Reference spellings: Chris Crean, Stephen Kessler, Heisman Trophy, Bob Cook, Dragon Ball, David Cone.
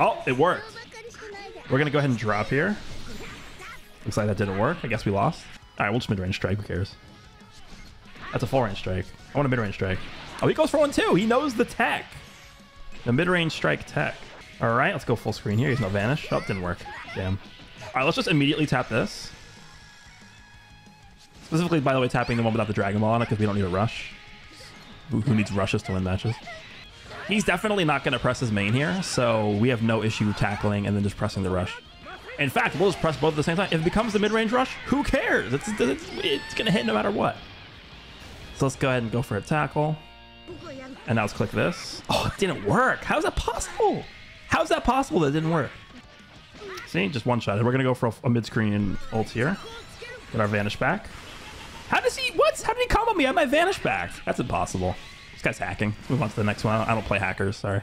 Oh, it worked. We're gonna go ahead and drop here. Looks like that didn't work. I guess we lost. All right, we'll just mid-range strike. Who cares? That's a full-range strike. I want a mid-range strike. Oh, he goes for one too. He knows the tech. The mid-range strike tech. All right, let's go full screen here. He's no vanish. Oh, didn't work. Damn. All right, let's just immediately tap this. Specifically, by the way, tapping the one without the Dragon Ball on it because we don't need a rush. Who needs rushes to win matches? He's definitely not going to press his main here, so we have no issue tackling and then just pressing the rush. In fact, we'll just press both at the same time. If it becomes the mid-range rush, who cares? It's going to hit no matter what. So let's go ahead and go for a tackle. And now let's click this. Oh, it didn't work. How is that possible? How is that possible that it didn't work? See, just one shot. We're going to go for a mid-screen ult here. Get our vanish back. How does he... What? How did he combo me? I have my vanish back. That's impossible. This guy's hacking. Let's move on to the next one. I don't play hackers. Sorry.